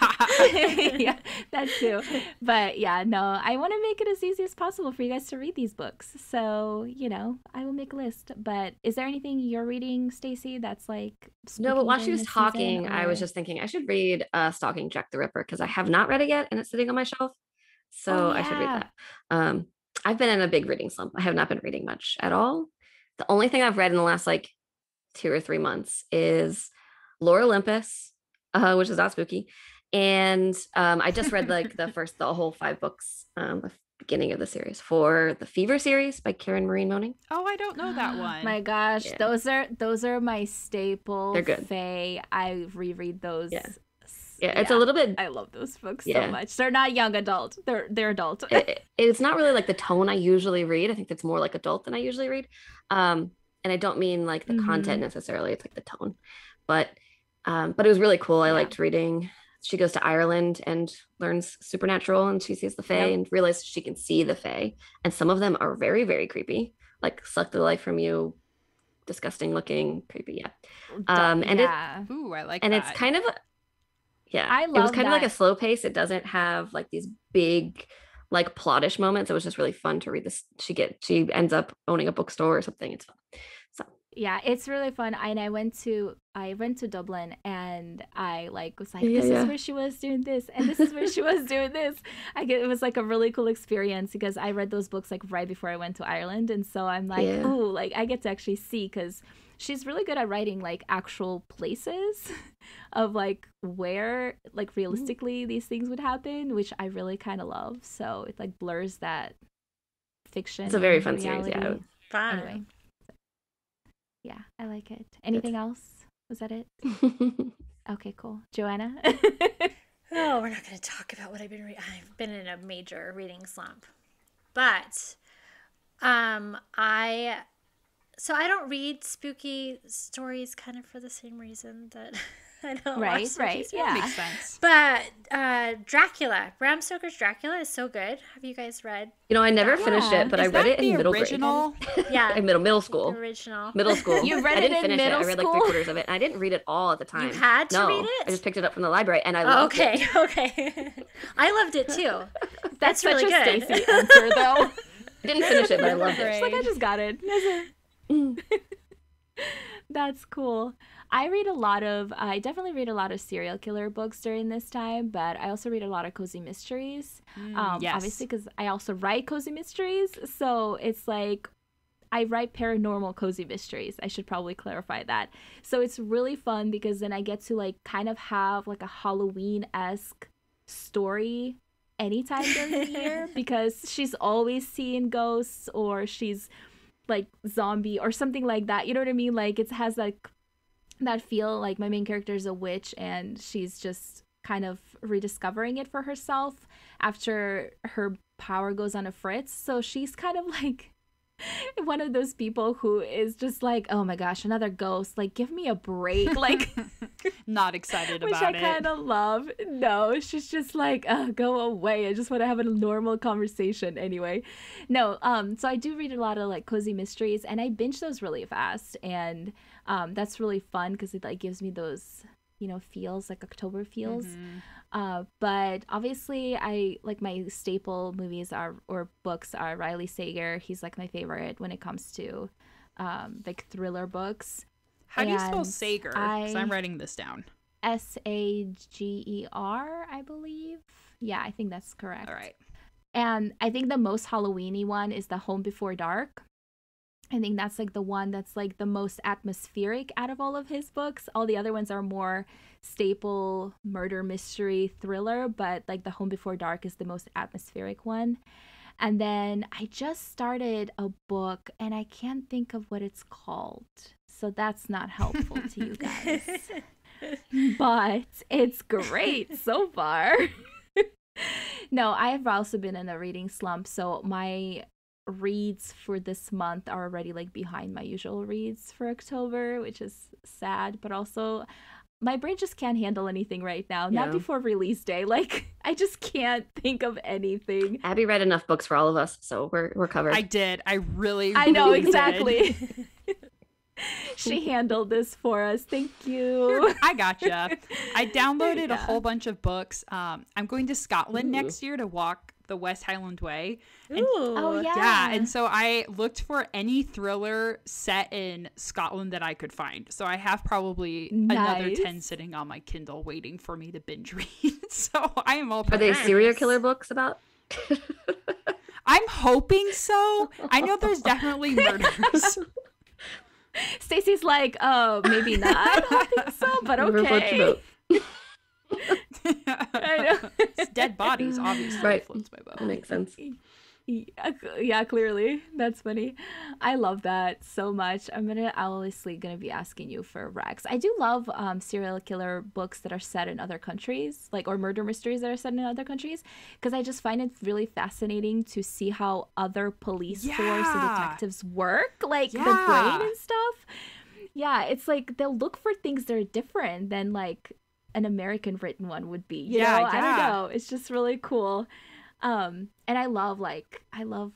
yeah, that too. But yeah, no, I want to make it as easy as possible for you guys to read these books. So, you know, I will make a list. But is there anything you're reading, Stacey, that's like... No, but while she was talking, season, or... I was just thinking I should read uh, Stalking Jack the Ripper because I have not read it yet and it's sitting on my shelf. So oh, yeah. I should read that. Um, I've been in a big reading slump. I have not been reading much at all. The only thing I've read in the last like two or three months is Lore Olympus, uh, which is not spooky. And um, I just read like the first, the whole five books, um, the beginning of the series for the Fever series by Karen Marie Moaning. Oh, I don't know that one. My gosh, yeah. those are those are my staple. They're good. Fae. I reread those. Yeah. Yeah, it's yeah, a little bit. I love those books yeah. so much. They're not young adult. They're they're adult. it, it, it's not really like the tone I usually read. I think that's more like adult than I usually read. Um, and I don't mean like the mm-hmm. content necessarily. It's like the tone. But um, but it was really cool. I yeah. liked reading. She goes to Ireland and learns supernatural, and she sees the Fae yep. and realizes she can see the Fae. And some of them are very very creepy, like suck the life from you. Disgusting looking, creepy. Yeah. Um, and yeah. It, Ooh, I like. And that. It's kind of. A, Yeah, I love it was kind that. of like a slow pace. It doesn't have like these big, like plotish moments. It was just really fun to read this. She get she ends up owning a bookstore or something. It's fun. So yeah, it's really fun. I, and I went to I went to Dublin and I like was like yeah, this yeah. is where she was doing this and this is where she was doing this. I get, it was like a really cool experience because I read those books like right before I went to Ireland, and so I'm like yeah. oh like I get to actually see because. She's really good at writing like actual places of like where like realistically mm-hmm. these things would happen, which I really kind of love. So it like blurs that fiction. It's a very fun reality. series. Yeah. Fun. Anyway. Yeah, I like it. Anything it's... else? Was that it? Okay, cool. Joanna? Oh, we're not going to talk about what I've been reading. I've been in a major reading slump. But um, I... So I don't read spooky stories kind of for the same reason that I know, right, right, yeah, makes sense. But uh, Dracula, Bram Stoker's Dracula is so good. Have you guys read? You know, I never yeah. finished it, but is I read it in middle original? grade. Yeah, in middle middle school. Original. Middle school. You read I didn't it in finish middle it. School? I read like three quarters of it. And I didn't read it all at the time. You had to no, read it. I just picked it up from the library, and I loved oh, okay, it. Okay, okay. I loved it too. That's, That's really such good. A Stacey answer, though. I didn't finish it, but I loved it. She's like, I just got it. That's cool. I read a lot of, uh, I definitely read a lot of serial killer books during this time, but I also read a lot of cozy mysteries, mm, um, yes. obviously, because I also write cozy mysteries. So it's like, I write paranormal cozy mysteries. I should probably clarify that. So it's really fun because then I get to like kind of have like a Halloween-esque story anytime during the year because she's always seeing ghosts or she's like zombie or something like that. You know what I mean? Like it has like that feel like my main character is a witch and she's just kind of rediscovering it for herself after her power goes on a fritz. So she's kind of like one of those people who is just like, oh my gosh, another ghost, like give me a break, like not excited which about I it which I kind of love. No, she's just like, oh, go away, I just want to have a normal conversation. Anyway, no, um so I do read a lot of like cozy mysteries and I binge those really fast, and um that's really fun because it like gives me those, you know, feels like October feels. Mm-hmm. Uh, but obviously I like my staple movies are or books are Riley Sager. He's like my favorite when it comes to um, like thriller books. How and do you spell Sager? Because I'm writing this down. S A G E R, I believe. Yeah, I think that's correct. All right. And I think the most Halloween-y one is The Home Before Dark. I think that's like the one that's like the most atmospheric out of all of his books. All the other ones are more staple murder mystery thriller, but like The Home Before Dark is the most atmospheric one. And then I just started a book and I can't think of what it's called. So that's not helpful to you guys. But it's great so far. No, I've also been in a reading slump, so my reads for this month are already like behind my usual reads for October, which is sad, but also my brain just can't handle anything right now. Yeah. Not before release day. Like I just can't think of anything. Abby read enough books for all of us, so we're we're covered. I did. I really, really I know exactly. She handled this for us. Thank you. I gotcha. I downloaded yeah. a whole bunch of books. Um, I'm going to Scotland Ooh. next year to walk the West Highland Way. And, Ooh, oh yeah. yeah. And so I looked for any thriller set in Scotland that I could find. So I have probably nice. another ten sitting on my Kindle waiting for me to binge read. So I am all prepared. Are they serial killer books about? I'm hoping so. I know there's definitely murders. Stacey's like, oh, maybe not. I don't think so, but okay. I know. It's dead bodies, obviously. Right. Floats my boat. That makes sense. Yeah, yeah, clearly. That's funny. I love that so much. I'm gonna obviously gonna be asking you for recs. I do love um, serial killer books that are set in other countries, like or murder mysteries that are set in other countries, because I just find it really fascinating to see how other police yeah. force and detectives work, like yeah. the brain and stuff. Yeah, it's like they'll look for things that are different than like an American written one would be. You yeah, know? yeah. I don't know. It's just really cool. Um, and I love like, I love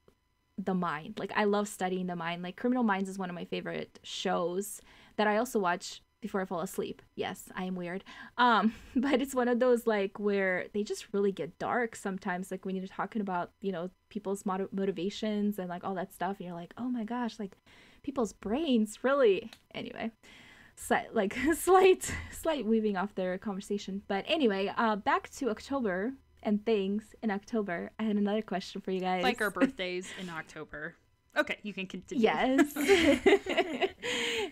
the mind. Like I love studying the mind. Like Criminal Minds is one of my favorite shows that I also watch before I fall asleep. Yes, I am weird. Um, but it's one of those like where they just really get dark sometimes. Like when you're talking about, you know, people's motiv- motivations and like all that stuff. And you're like, oh my gosh, like people's brains really. Anyway. Slight, like slight slight weaving off their conversation, but anyway, uh back to October and things in October. I had another question for you guys, like our birthdays in October. Okay, you can continue. Yes.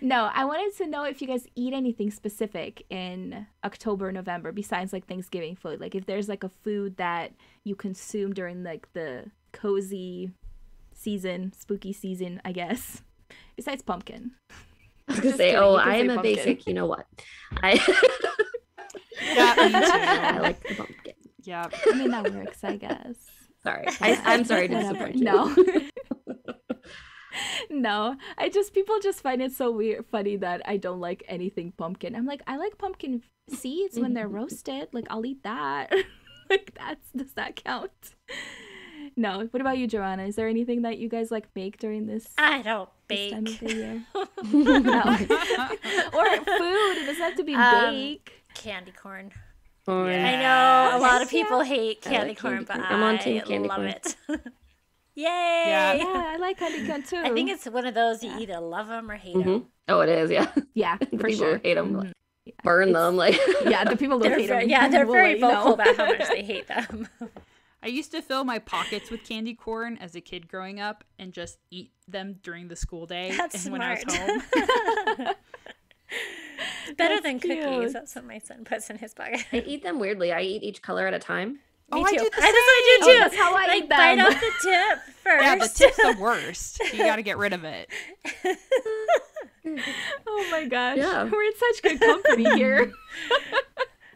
No, I wanted to know if you guys eat anything specific in October, November, besides like Thanksgiving food, like if there's like a food that you consume during like the cozy season, spooky season, I guess, besides pumpkin. I was gonna say, kidding. oh, I am a pumpkin. basic. You know what? I yeah, me too. I like the pumpkin. Yeah, I mean that works, I guess. Sorry, I, I'm sorry to disappoint you. No, No, I just, people just find it so weird, funny that I don't like anything pumpkin. I'm like, I like pumpkin seeds when they're roasted. Like, I'll eat that. Like, that's, does that count? No. What about you, Joanna? Is there anything that you guys like bake during this? I don't bake. Time of the year? No. Or food. It doesn't have to be um, bake. Candy corn. corn. Yeah. I know a lot of people yeah. hate candy like corn, candy but corn. I'm on team candy I love corn. It. Yay! Yeah. yeah, I like candy corn too. I think it's one of those you yeah. either love them or hate mm-hmm. them. Oh, it is. Yeah. Yeah, for people sure. hate them. Mm-hmm. Yeah, burn them like yeah the people don't hate very, them yeah they're people very vocal know. About how much they hate them. I used to fill my pockets with candy corn as a kid growing up and just eat them during the school day. That's and smart. When I was home. Better that's than cute. Cookies. That's what my son puts in his pocket. I eat them weirdly. I eat each color at a time. Me oh, too. I do the same. That's what I do too. Oh, that's how I like, eat them. Bite off the tip first. Yeah, the tip's the worst. You got to get rid of it. Oh my gosh. Yeah. We're in such good company here.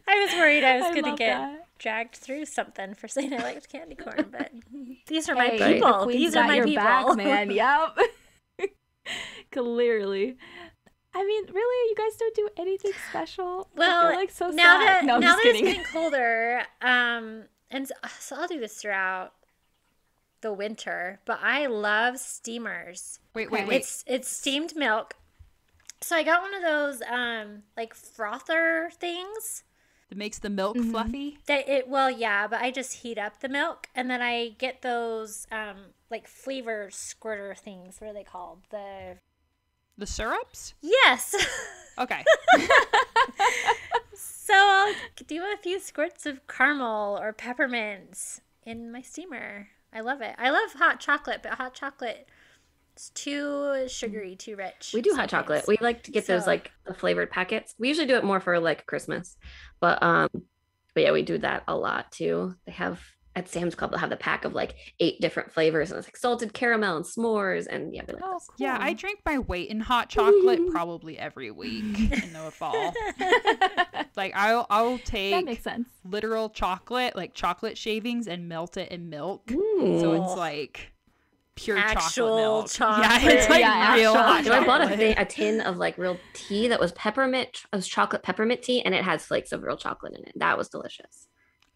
I was worried I was going to get that. Dragged through something for saying I liked candy corn, but these are my hey, people. The these are my your people. Back, man. Yep. Clearly. I mean, really, you guys don't do anything special? Well, I feel like so now sad. That, no, now that kidding. It's getting colder, um, and so, so I'll do this throughout the winter, but I love steamers. Wait, wait, wait. It's, it's steamed milk. So I got one of those um, like frother things. That makes the milk mm-hmm. fluffy? That it Well, yeah, but I just heat up the milk, and then I get those um, like flavor squirter things. What are they called? The the syrups? Yes. Okay. So I'll do a few squirts of caramel or peppermints in my steamer. I love it. I love hot chocolate, but hot chocolate it's too sugary, too rich. We do sometimes. Hot chocolate. We like to get so. Those like the flavored packets. We usually do it more for like Christmas, but um, but yeah, we do that a lot too. They have at Sam's Club. They'll have the pack of like eight different flavors, and it's like salted caramel and s'mores, and yeah, we like oh, cool. yeah. I drink my weight in hot chocolate probably every week in the fall. Like I'll I'll take that makes sense. Literal chocolate, like chocolate shavings, and melt it in milk. Ooh. So it's like. Pure actual chocolate, milk. Chocolate. Yeah, it's like yeah, real hot chocolate. I bought a, thing, a tin of like real tea that was peppermint, was chocolate peppermint tea, and it had flakes of real chocolate in it. That was delicious.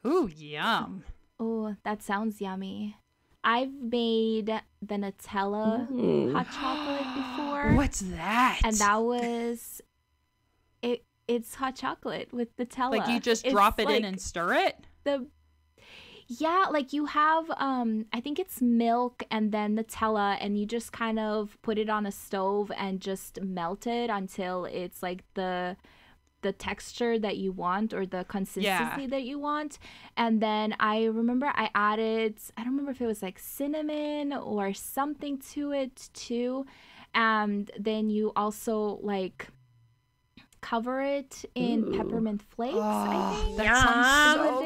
Ooh, yum. Ooh, that sounds yummy. I've made the Nutella mm. hot chocolate before. What's that? And that was it. It's hot chocolate with Nutella. Like you just it's drop it like in and stir it? The Yeah, like you have, um, I think it's milk and then Nutella, and you just kind of put it on a stove and just melt it until it's like the the texture that you want or the consistency yeah. that you want. And then I remember I added, I don't remember if it was like cinnamon or something to it too. And then you also like cover it in Ooh. Peppermint flakes, oh, I think. That yeah. sounds so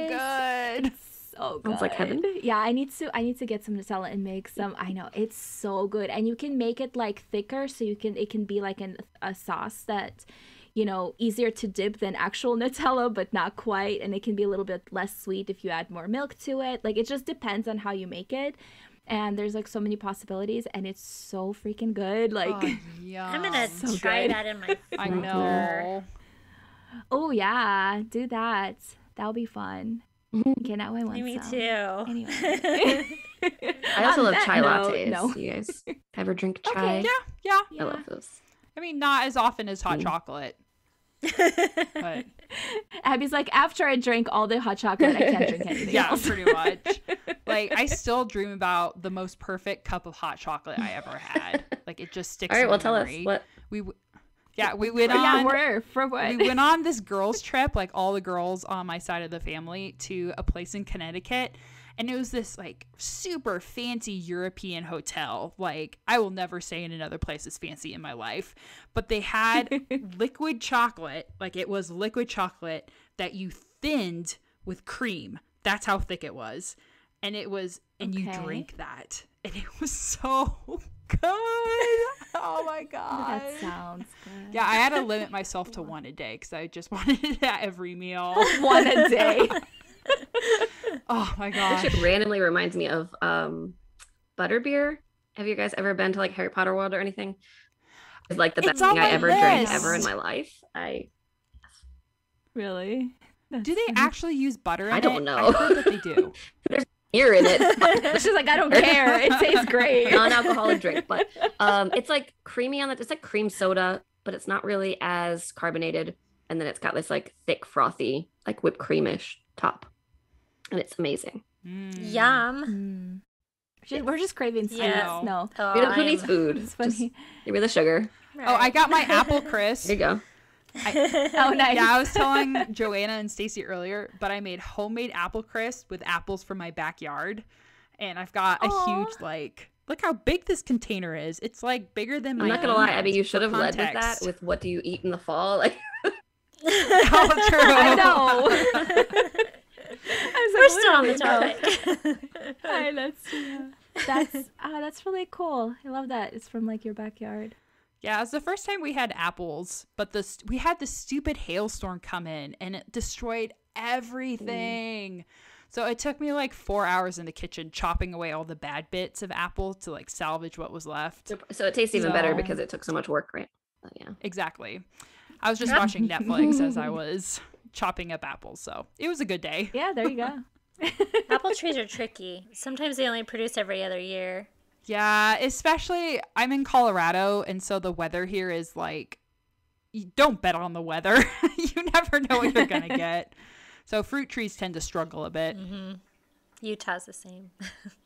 good. It's Oh, God. It's like heaven. Yeah, I need to I need to get some Nutella and make some. I know, it's so good. And you can make it like thicker, so you can it can be like an, a sauce that, you know, easier to dip than actual Nutella, but not quite. And it can be a little bit less sweet if you add more milk to it. Like, it just depends on how you make it. And there's like so many possibilities, and it's so freaking good. Like, oh, yeah. I'm gonna so try good. That in my I know. Oh yeah, do that. That'll be fun. Okay, now I want Me some. Too. Anyway. I also On love chai note, lattes. No. You guys ever drink chai? Okay, yeah, yeah, yeah. I love those. I mean, not as often as hot mm. chocolate. But Abby's like, after I drink all the hot chocolate, I can't drink anything yeah, else. Pretty much. Like, I still dream about the most perfect cup of hot chocolate I ever had. Like, it just sticks. All right, well, tell us what we. W- Yeah, we went on. Yeah, where, from what? We went on this girls' trip, like all the girls on my side of the family, to a place in Connecticut, and it was this like super fancy European hotel. Like I will never stay in another place as fancy in my life, but they had liquid chocolate, like it was liquid chocolate that you thinned with cream. That's how thick it was, and it was, and okay. you drank that, and it was so. Good. Oh my god, that sounds good. Yeah, I had to limit myself to one a day because I just wanted it at every meal. One a day. Oh my gosh, this randomly reminds me of um butterbeer Have you guys ever been to like Harry Potter World or anything? It's like the best it's thing I ever list. drank ever in my life. I really That's do they funny. actually use butter? In I don't it? know. I heard that they do. There's beer in it. She's like, I don't care. It tastes great. Non-alcoholic drink, but um, it's like creamy on the. It's like cream soda, but it's not really as carbonated. And then it's got this like thick, frothy, like whipped creamish top, and it's amazing. Mm. Yum. Mm. Just, we're just craving snacks. No, we don't, who needs food? It's funny. Just give me the sugar. Right. Oh, I got my apple crisp. There you go. I, oh, nice. Yeah, I was telling Joanna and Stacey earlier, but I made homemade apple crisp with apples from my backyard, and I've got Aww. a huge like. Look how big this container is. It's like bigger than my. I'm not gonna lie. I mean, you should have led with that. With what do you eat in the fall? Like. How true. I know. I was like, we're still on the topic. Hi, that's yeah. that's oh, that's really cool. I love that. It's from like your backyard. Yeah, it was the first time we had apples, but this we had this stupid hailstorm come in and it destroyed everything. Mm. So it took me like four hours in the kitchen chopping away all the bad bits of apple to like salvage what was left. So, so it tastes even so. better because it took so much work, right? But yeah, exactly. I was just watching Netflix as I was chopping up apples, so it was a good day. Yeah, there you go. Apple trees are tricky. Sometimes they only produce every other year. Yeah, especially I'm in Colorado, and so the weather here is like, you don't bet on the weather. You never know what you're gonna get. So fruit trees tend to struggle a bit. Mm-hmm. Utah's the same.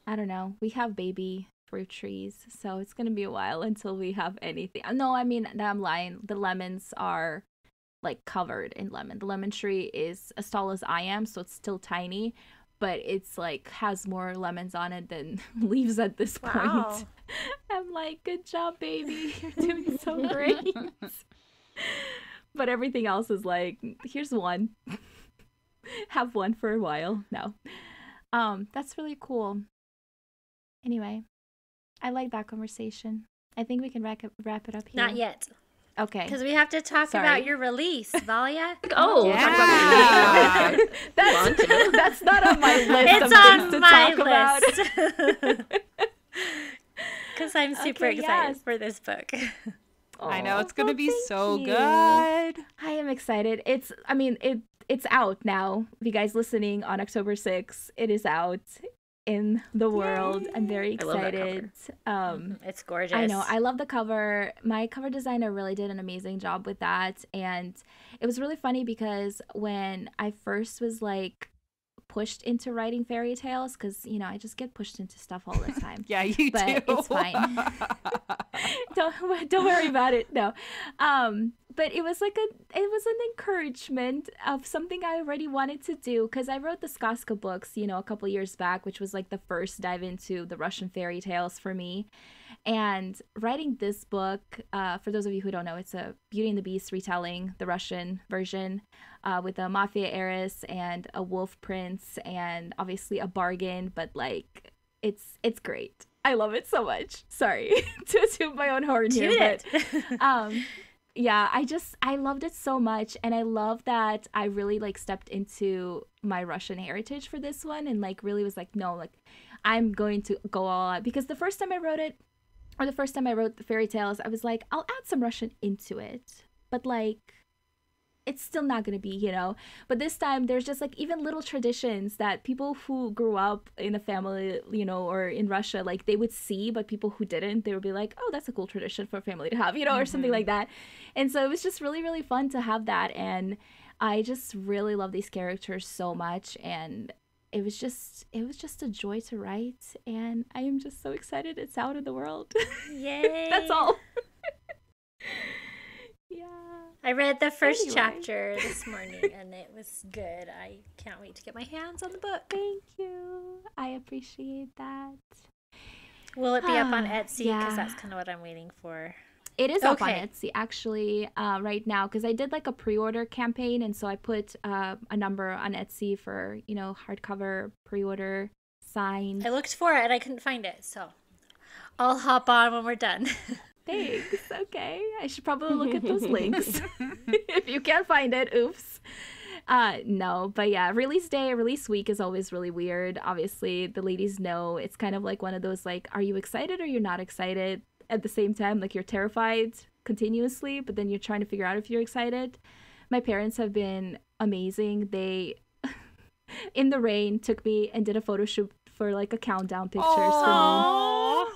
I don't know. We have baby fruit trees, so it's gonna be a while until we have anything. No, I mean, I'm lying. The lemons are like covered in lemon. The lemon tree is as tall as I am, so it's still tiny, but it's like has more lemons on it than leaves at this wow. point. I'm like, good job, baby. You're doing so great. But everything else is like, here's one. Have one for a while. No. Um, that's really cool. Anyway, I like that conversation. I think we can wrap it, wrap it up here. Not yet. Okay. Because we have to talk Sorry. about your release, Valia. Oh, yeah. that's, that's not on my list. It's of on to my talk list. Because I'm super okay, excited yes. for this book. Oh, I know it's going to well, be so you. good. I am excited. It's, I mean, it it's out now. If you guys listening on October sixth, it is out in the world. Yay. I'm very excited. Um it's gorgeous. I know, I love the cover. My cover designer really did an amazing job with that, and it was really funny because when I first was like pushed into writing fairy tales, because you know I just get pushed into stuff all the time. Yeah, you but do. It's fine. don't don't worry about it. No, um but it was like a, it was an encouragement of something I already wanted to do, because I wrote the Skoska books, you know, a couple years back, which was like the first dive into the Russian fairy tales for me. And writing this book, uh, for those of you who don't know, it's a Beauty and the Beast retelling, the Russian version, uh, with a mafia heiress and a wolf prince and obviously a bargain, but like, it's it's great. I love it so much. Sorry to toot my own horn here. It. But, um, yeah, I just, I loved it so much. And I love that I really like stepped into my Russian heritage for this one and like really was like, no, like I'm going to go all out. Because the first time I wrote it, or the first time I wrote the fairy tales, I was like, I'll add some Russian into it. But like, it's still not going to be, you know. But this time there's just like even little traditions that people who grew up in a family, you know, or in Russia, like they would see, but people who didn't, they would be like, oh, that's a cool tradition for a family to have, you know, mm-hmm. or something like that. And so it was just really, really fun to have that. And I just really love these characters so much. And it was just, it was just a joy to write. And I am just so excited it's out in the world. Yay. That's all. Yeah. I read the first anyway. chapter this morning, and it was good. I can't wait to get my hands on the book. Thank you. I appreciate that. Will it be uh, up on Etsy? Because yeah. that's kind of what I'm waiting for. It is okay. up on Etsy, actually, uh, right now, because I did like a pre-order campaign, and so I put uh, a number on Etsy for, you know, hardcover pre-order signed. I looked for it, and I couldn't find it, so I'll hop on when we're done. Thanks. Okay. I should probably look at those links. If you can't find it, oops. Uh, no, but yeah, release day, release week is always really weird. Obviously, the ladies know it's kind of like one of those, like, are you excited or you're not excited? At the same time, like, you're terrified continuously, but then you're trying to figure out if you're excited. My parents have been amazing. They, in the rain, took me and did a photo shoot for, like, a countdown picture. Aww. So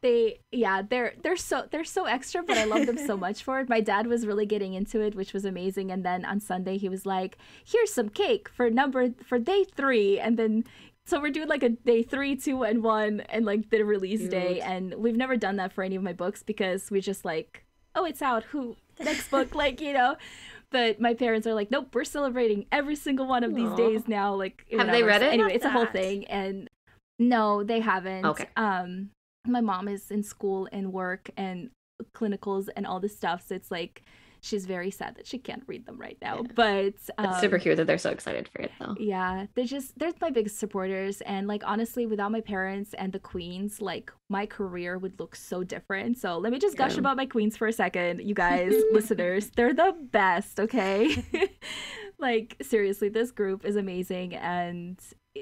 they, yeah, they're they're so they're so extra, but I love them so much for it. My dad was really getting into it, which was amazing. And then on Sunday, he was like, "Here's some cake for number for day three," and then. So we're doing like a day three, two, and one, and like the release Dude. day. And we've never done that for any of my books because we just like, oh, it's out. Who? Next book, like, you know. But my parents are like, nope, we're celebrating every single one of these Aww. days now. Like, have whatever. They read it? So anyway, Not it's that. a whole thing. And no, they haven't. Okay. Um, my mom is in school and work and clinicals and all this stuff. So it's like, she's very sad that she can't read them right now. Yeah. But um, it's super cute that they're so excited for it, though. Yeah, they're just they're my biggest supporters. And like, honestly, without my parents and the queens, like, my career would look so different. So let me just gush yeah. about my queens for a second, you guys, listeners. They're the best, okay? Like, seriously, this group is amazing. And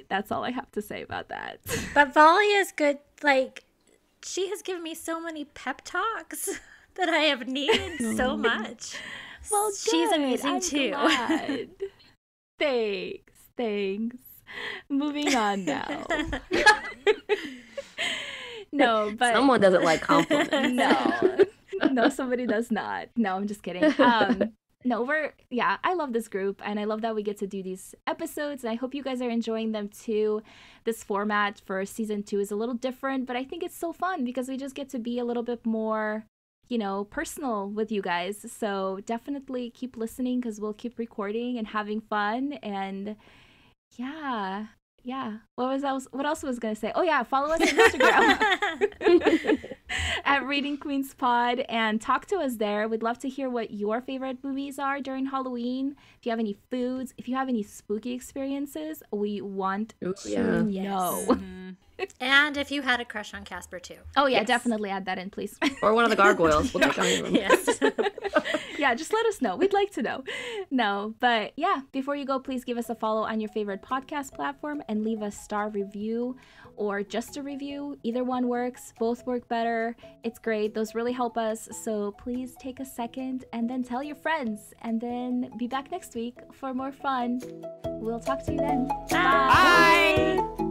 that's all I have to say about that. But Valia is good. Like, she has given me so many pep talks. That I have needed so much. Well, good. She's amazing I'm too. Glad. Thanks, thanks. Moving on now. No, but someone doesn't like compliments. No, no, somebody does not. No, I'm just kidding. Um, no, we're yeah. I love this group, and I love that we get to do these episodes. And I hope you guys are enjoying them too. This format for season two is a little different, but I think it's so fun because we just get to be a little bit more, you know, personal with you guys. So definitely keep listening because we'll keep recording and having fun. And yeah, yeah. What was that? What else was I gonna say? Oh yeah, follow us on Instagram at Reading Queens Pod and talk to us there. We'd love to hear what your favorite movies are during Halloween. If you have any foods, if you have any spooky experiences, we want Ooh, to yeah. yes. know. Mm-hmm. And if you had a crush on Casper too. Oh yeah, yes. definitely add that in, please. Or one of the gargoyles. We'll take any of them. Yes. Yeah, just let us know. We'd like to know. No, but yeah, before you go, please give us a follow on your favorite podcast platform and leave a star review or just a review. Either one works. Both work better. It's great. Those really help us. So please take a second and then tell your friends and then be back next week for more fun. We'll talk to you then. Bye. Bye. Bye.